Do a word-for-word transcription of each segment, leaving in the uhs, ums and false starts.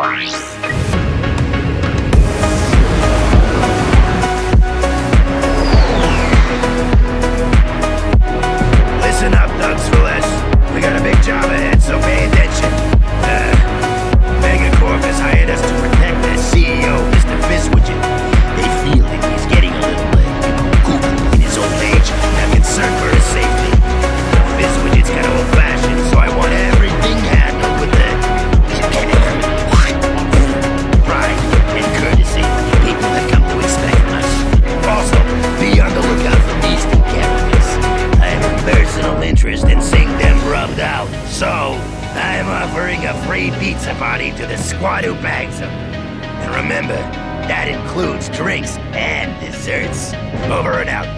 Listen up, Thugs for Less. We got a big job ahead, so pay attention. Uh, Megacorp has hired us to protect their C E O, Mister Fizzwidget. They feel that he's getting a little, uh, you know, cuckoo in his old age, not concerned for his safety. Fizzwidget's kind of old-fashioned, so I want everything handled with the pride and courtesy people have come to expect from us. Also, be on the lookout for these decapities. I have a personal interest in seeing them rubbed out, so I'm offering a free pizza party to the squad who bags them. And remember, that includes drinks and desserts. Over and out.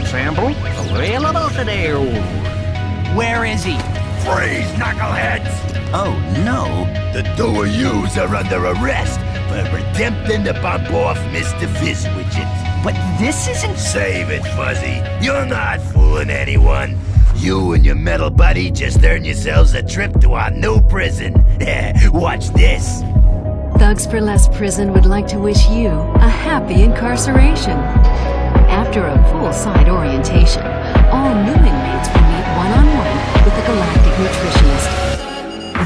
that sample available today. Where is he? Freeze, knuckleheads! Oh, no. The two of yous are under arrest for attempting to bump off Mister Fizzwidget. But this isn't... Save it, Fuzzy. You're not fooling anyone. You and your metal buddy just earned yourselves a trip to our new prison. Watch this. Thugs for Less Prison would like to wish you a happy incarceration. After a poolside orientation, all new inmates will meet one-on-one with the Galactic Nutritionist.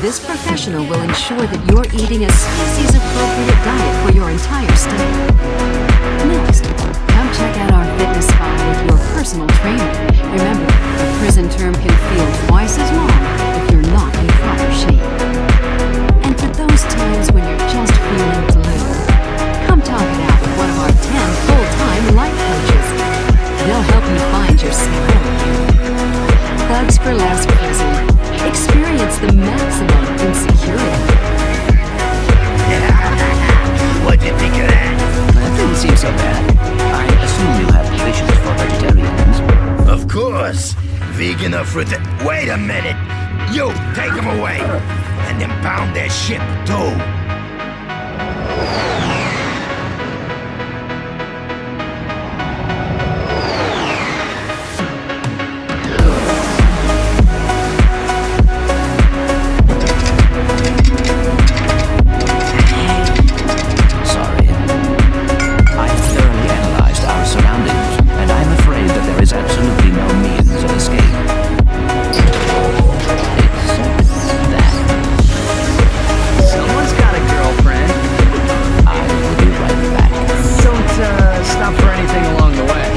This professional will ensure that you're eating a species-appropriate diet for your entire stay. Next, come check out our fitness spa with your personal trainer. Remember, a prison term can feel twice as long if you're not in proper shape. And for those times when you're just feeling blue, come talk it out with one of our ten full-time life coaches. They'll help you find your smile. Thugs for Less Prison. Experience the maximum in security. What do you think of that? That didn't seem so bad. I assume you have provisions for vegetarians. Of course. Vegan or fruit. Wait a minute. You, take them away. And then pound their ship, too. Sorry. I've thoroughly analyzed our surroundings, and I'm afraid that there is absolutely no means of escape. Stop for anything along the way.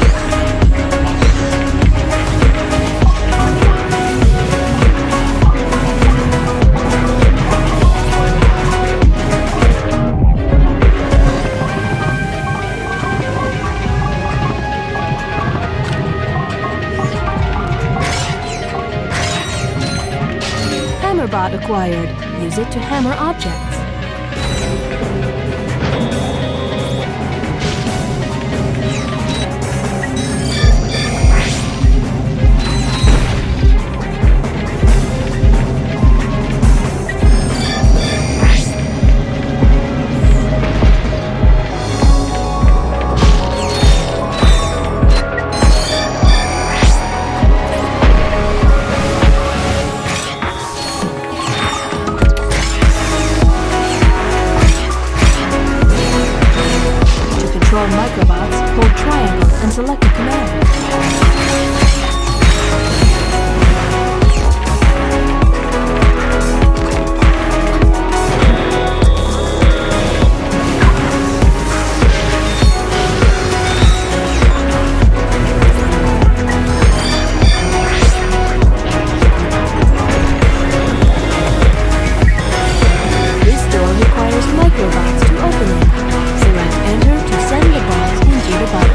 Hammerbot acquired. Use it to hammer objects. Select Enter to send the box into the button.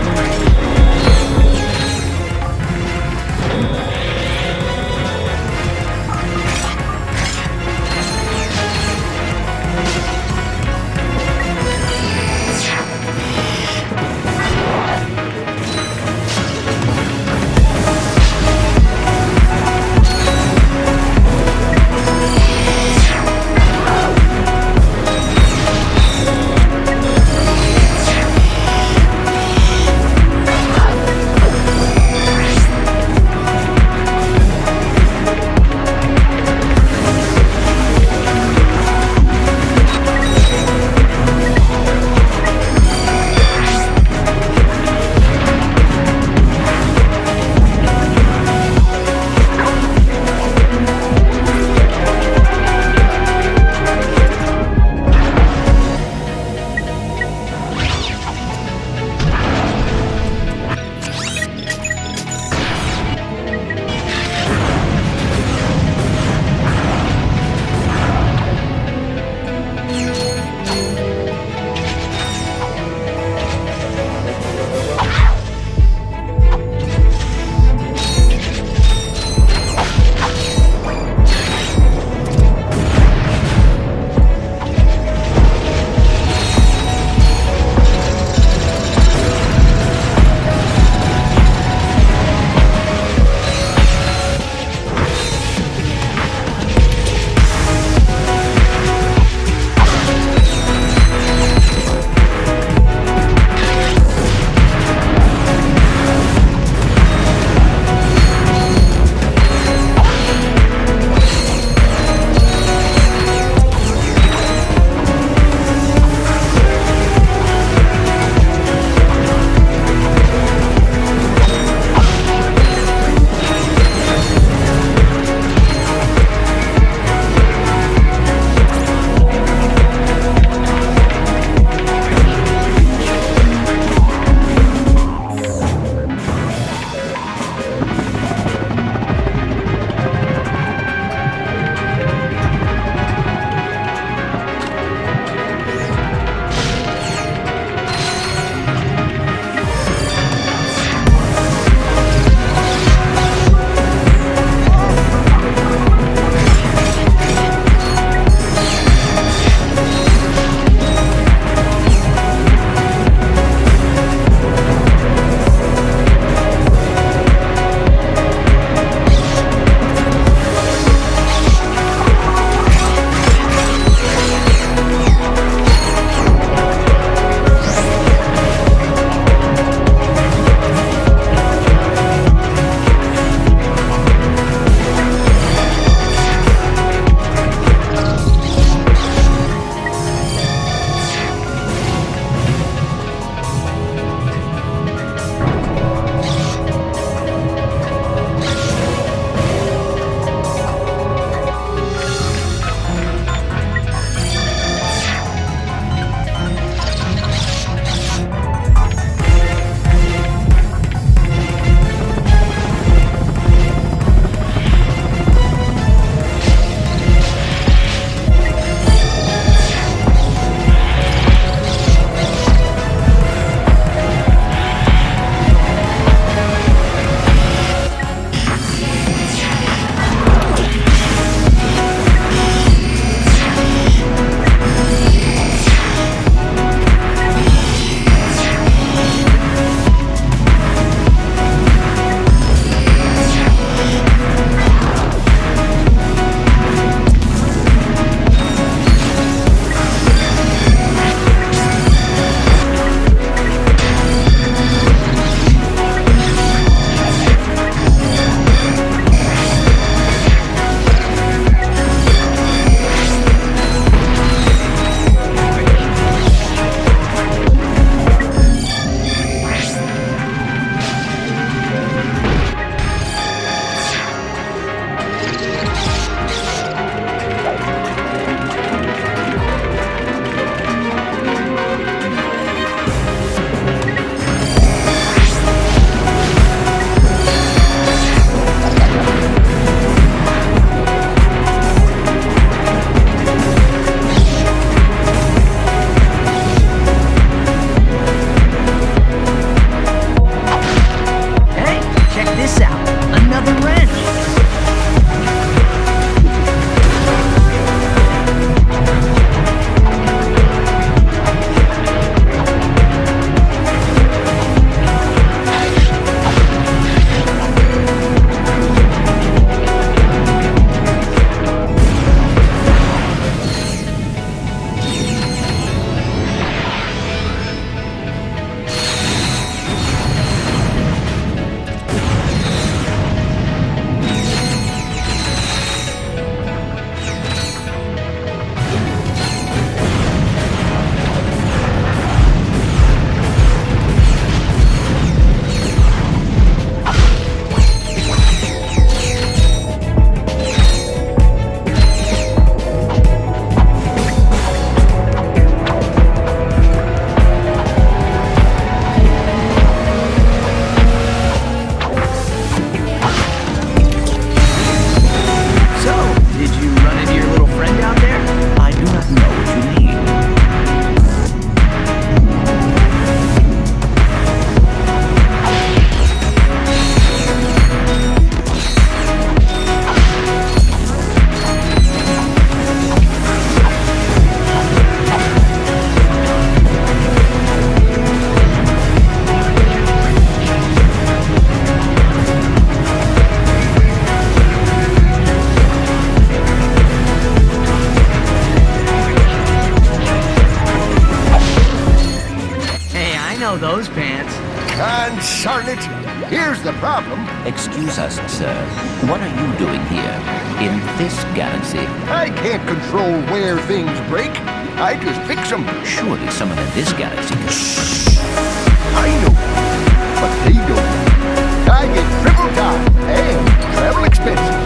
those pants. Darn it! Here's the problem. Excuse us, sir. What are you doing here, in this galaxy? I can't control where things break. I just fix them. Surely someone in this galaxy can... Shh! I know, but they don't. I get triple time and travel expenses.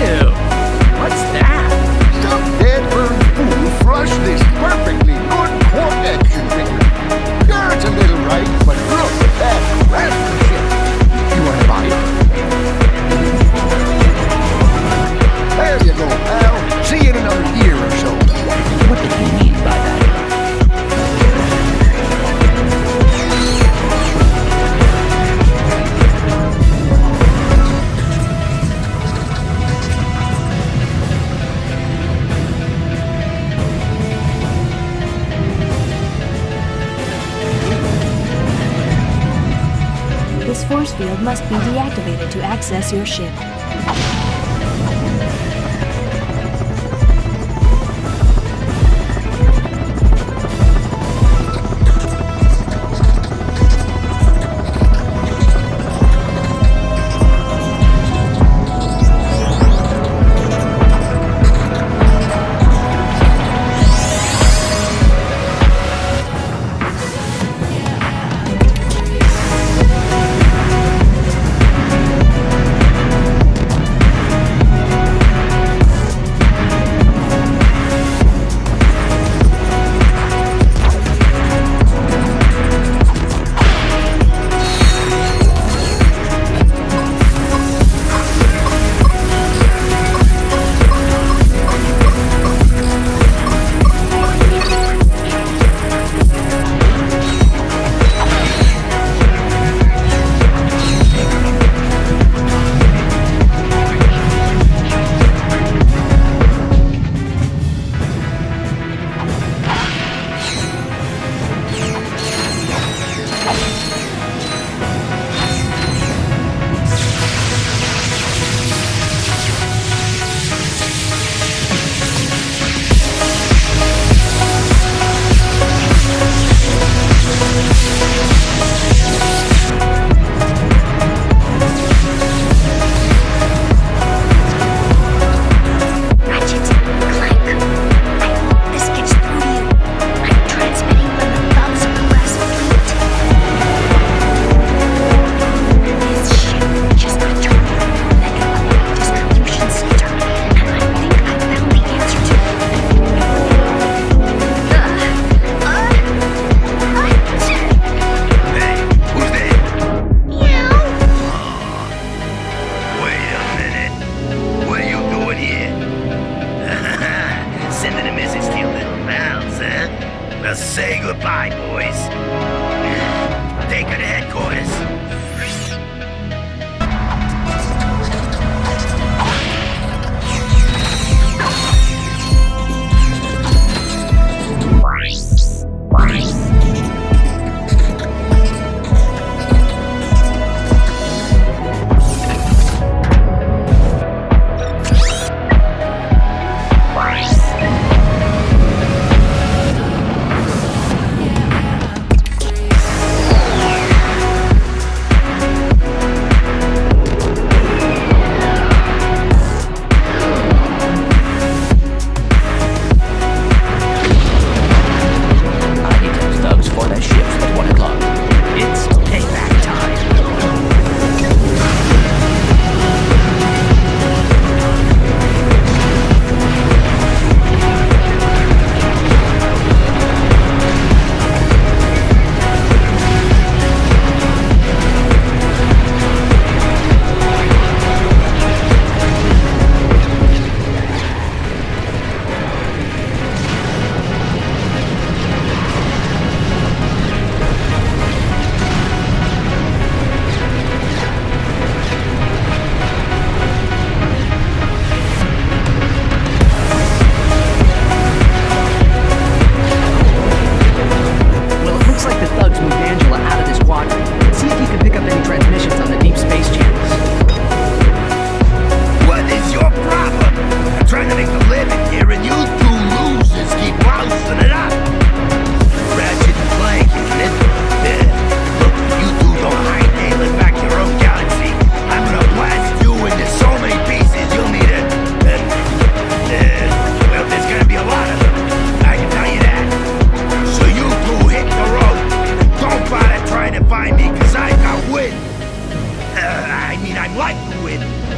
Ew, what's that? Some dead-burned fool flushed this perfectly good cork action figure. Sure, it's a little right, but look at that craftsmanship. You want to buy it? There you go, pal. See you in another year or so. What did you mean by that? Force field must be deactivated to access your ship.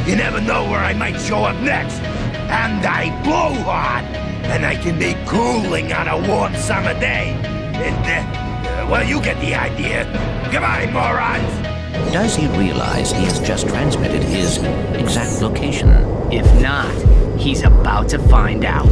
You never know where I might show up next. And I blow hot. And I can be cooling on a warm summer day. And, uh, well, you get the idea. Goodbye, morons. Does he realize he has just transmitted his exact location? If not, he's about to find out.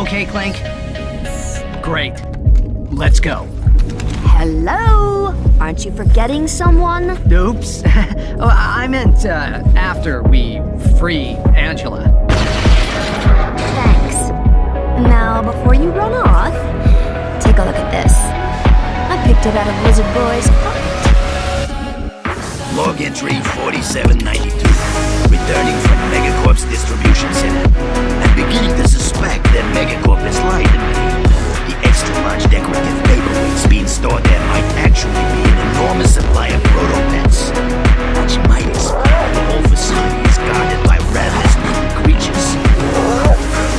okay, Clank? Great. Let's go. Hello? Aren't you forgetting someone? Oops. Oh, I meant uh, after we free Angela. Thanks. Now, before you run off, take a look at this. I picked it out of Wizard Boy's pocket. Log entry forty-seven ninety-two, returning from Megacorp's distribution center. I'm beginning to suspect that Megacorp has lied to me. Extra-large decorative paperweights being stored there might actually be an enormous supply of protopets, which might explain the whole facility is guarded by ravenous mutant creatures,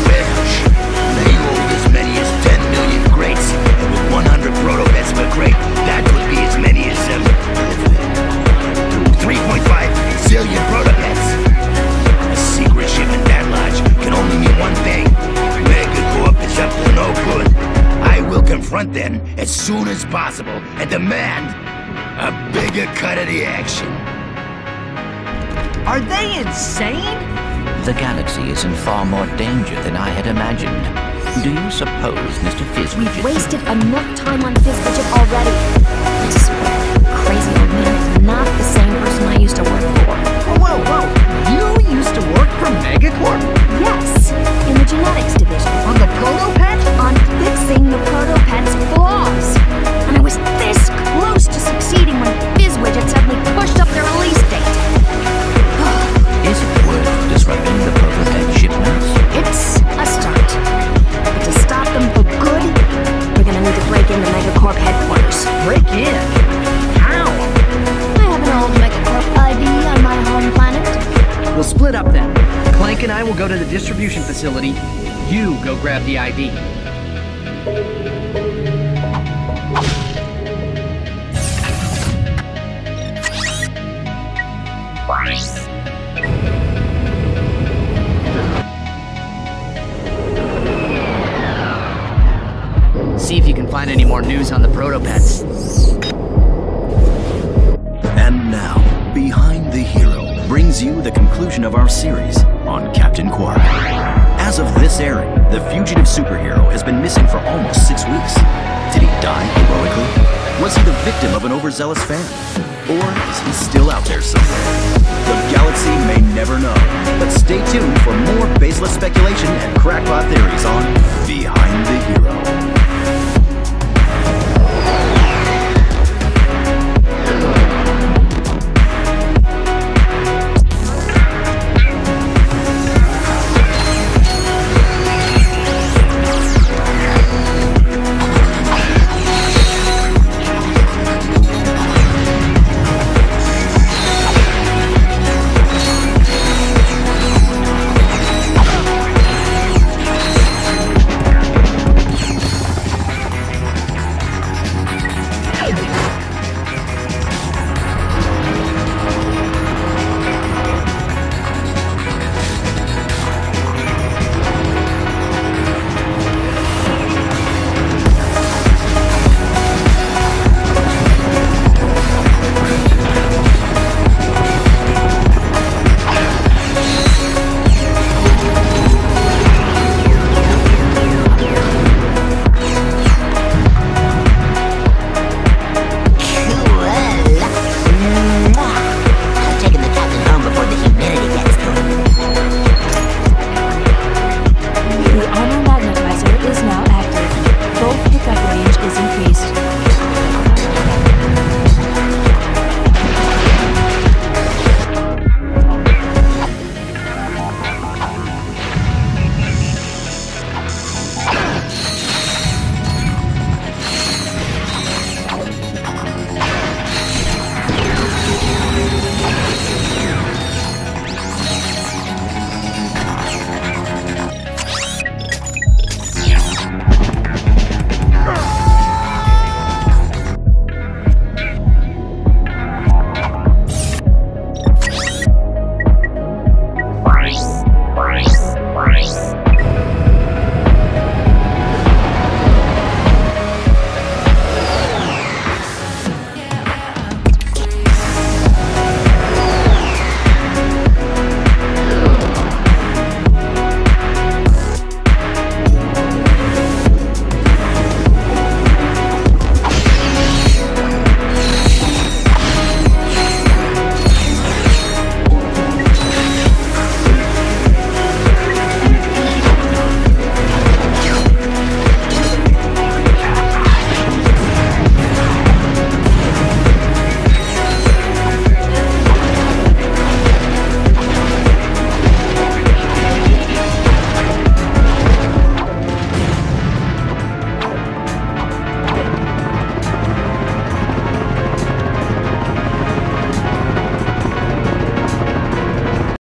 which they hold as many as ten million crates, and with one hundred protopets per crate, that would be as many as um, three point five zillion protopets. A secret shipment that large can only mean one thing: Megacorp is up to no good. I will confront them as soon as possible and demand a bigger cut of the action. Are they insane? The galaxy is in far more danger than I had imagined. Do you suppose, Mister Fizzwidget... We've wasted enough time on Fizzwidget already. I swear, crazy old man is not the same person I used to work for. Whoa, whoa! You used to work for Megacorp? Yes, in the genetics division. On the Protopet? On fixing the Protopet's flaws. And I was this close to succeeding when Fizzwidget suddenly pushed up their release date. Is it worth disrupting the Protopet shipments? It's a start. But to stop them for good, we're gonna need to break into Megacorp headquarters. Break in? How? I have an old Megacorp I D on my home planet. We'll split up then. Clank and I will go to the distribution facility. You go grab the I D. See if you can find any more news on the Protopets. And now, Behind the Hero brings you the conclusion of our series on Captain Quark. As of this airing, the fugitive superhero has been missing for almost six weeks. Did he die heroically? Was he the victim of an overzealous fan? Or is he still out there somewhere? The galaxy may never know, but stay tuned for more baseless speculation and crackpot theories on Behind the Hero.